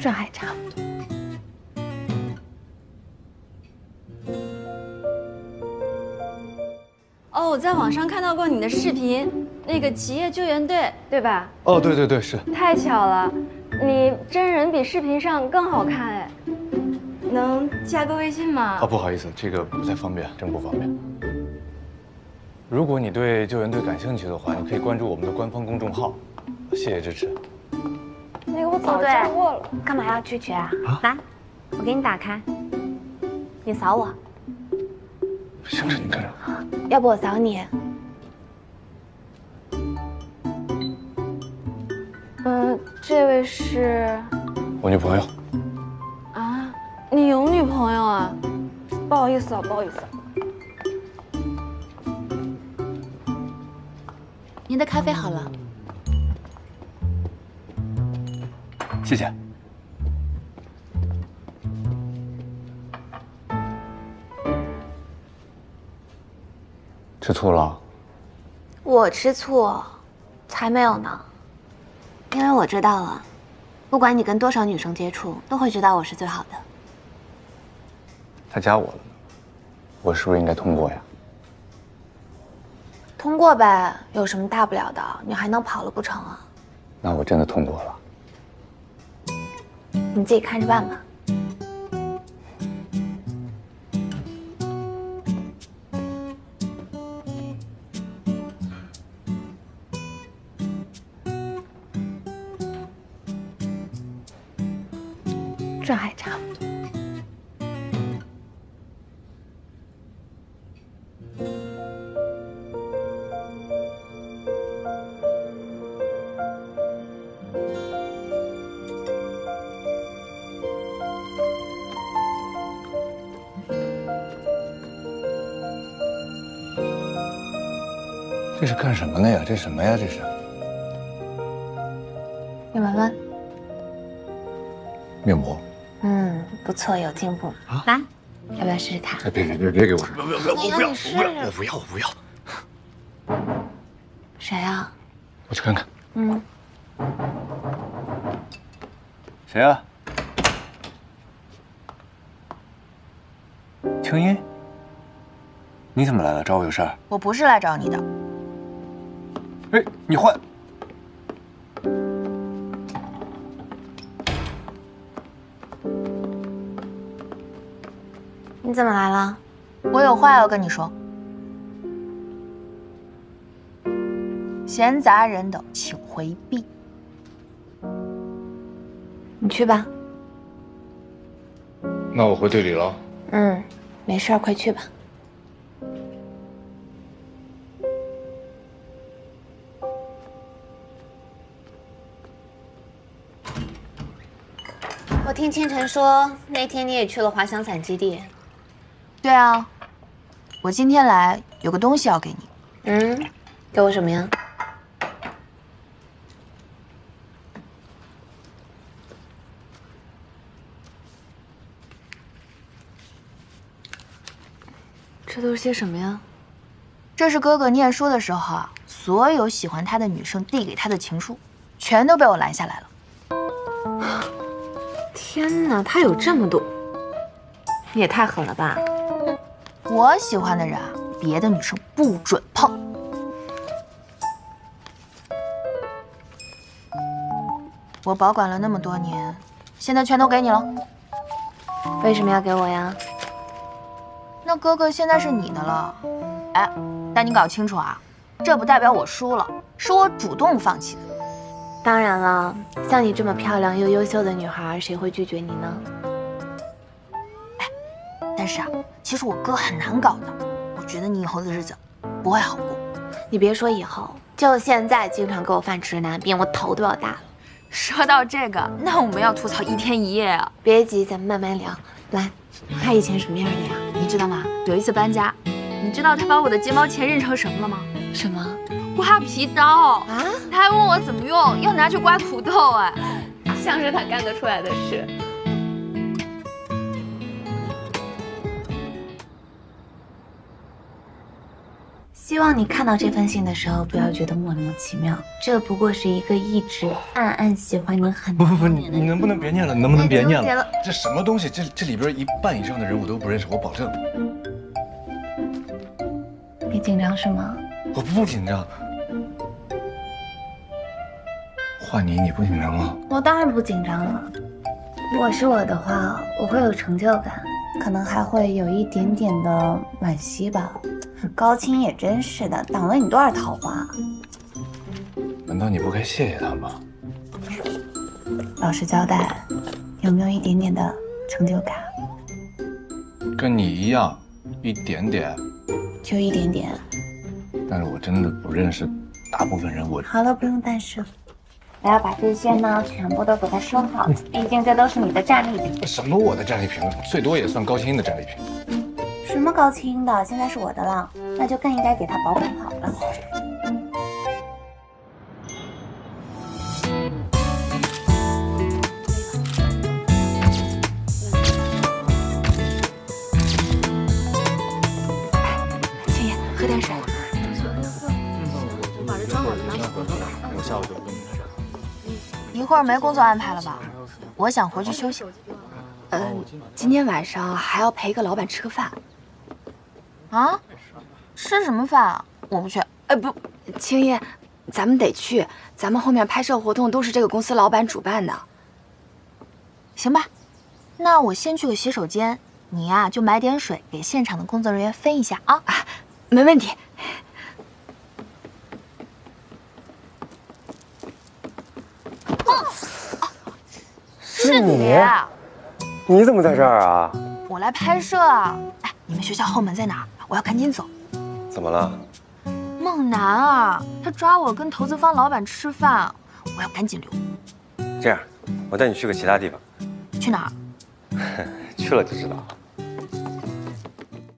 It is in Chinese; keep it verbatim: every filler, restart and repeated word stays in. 这还差不多。 哦，我在网上看到过你的视频，那个企业救援队，对吧？哦，对对对，是。太巧了，你真人比视频上更好看哎，能加个微信吗？啊，不好意思，这个不太方便，真不方便。如果你对救援队感兴趣的话，你可以关注我们的官方公众号，谢谢支持。那个我早加过了，干嘛要拒绝啊？啊来，我给你打开，你扫我。 想着你干啥？要不我扫你？嗯，这位是我女朋友。啊，你有女朋友啊？不好意思啊，不好意思。您的咖啡好了，谢谢。 吃醋了？我吃醋，才没有呢。因为我知道了，不管你跟多少女生接触，都会知道我是最好的。他加我了，我是不是应该通过呀？通过呗，有什么大不了的？你还能跑了不成啊？那我真的通过了，你自己看着办吧。 这还差不多。这是干什么呢呀？这是什么呀？这是？你闻闻。面膜。 嗯，不错，有进步。啊、来，要不要试试看？哎，别别别别给我！不不不，我不要，我不要，我不要，我不要。谁啊？我去看看。嗯。谁啊？青音，你怎么来了？找我有事儿？我不是来找你的。哎，你换。 你怎么来了？我有话要跟你说。闲杂人等，请回避。你去吧。那我回队里了。嗯，没事儿，快去吧。我听清晨说，那天你也去了滑翔伞基地。 对啊，我今天来有个东西要给你。嗯，给我什么呀？这都是些什么呀？这是哥哥念书的时候啊，所有喜欢他的女生递给他的情书，全都被我拦下来了。天哪，他有这么多，你也太狠了吧！ 我喜欢的人啊，别的女生不准碰。我保管了那么多年，现在全都给你了。为什么要给我呀？那哥哥现在是你的了。哎，但你搞清楚啊，这不代表我输了，是我主动放弃的。当然了，像你这么漂亮又优秀的女孩，谁会拒绝你呢？ 但是啊，其实我哥很难搞的，我觉得你以后的日子不会好过。你别说以后，就现在经常给我犯直男病，我头都要大了。说到这个，那我们要吐槽一天一夜啊！别急，咱们慢慢聊。来，他以前什么样的呀？你知道吗？有一次搬家，你知道他把我的睫毛钳认成什么了吗？什么？刮皮刀啊！他还问我怎么用，要拿去刮土豆哎，像是他干得出来的事。希望你看到这封信的时候，不要觉得莫名其妙，这不过是一个一直暗暗喜欢你很……不不不，你能不能别念了？能不能别念了？这什么东西？这这里边一半以上的人我都不认识，我保证。你紧张是吗？我不紧张。换你，你不紧张吗？我当然不紧张了。如果是我的话，我会有成就感。 可能还会有一点点的惋惜吧。高清也真是的，挡了你多少桃花？难道你不该谢谢他吗？老实交代，有没有一点点的成就感？跟你一样，一点点。就一点点。但是我真的不认识大部分人，我……好了，不用但是。 我要把这些呢，全部都给它收好。毕竟这都是你的战利品。什么我的战利品？最多也算高清的战利品。什么高清的？现在是我的了，那就更应该给它保管好了。青叶，喝点水。我把这装好了拿走。我下午就跟你。 一会儿没工作安排了吧？我想回去休息。嗯、呃，今天晚上还要陪一个老板吃个饭。啊？吃什么饭啊？我不去。哎，不，青叶，咱们得去。咱们后面拍摄活动都是这个公司老板主办的。行吧，那我先去个洗手间，你呀、啊、就买点水给现场的工作人员分一下啊。啊，没问题。 是你，你怎么在这儿啊？我来拍摄啊！哎，你们学校后门在哪？我要赶紧走。怎么了？孟楠啊，他抓我跟投资方老板吃饭，我要赶紧溜。这样，我带你去个其他地方。去哪儿？去了就知道了。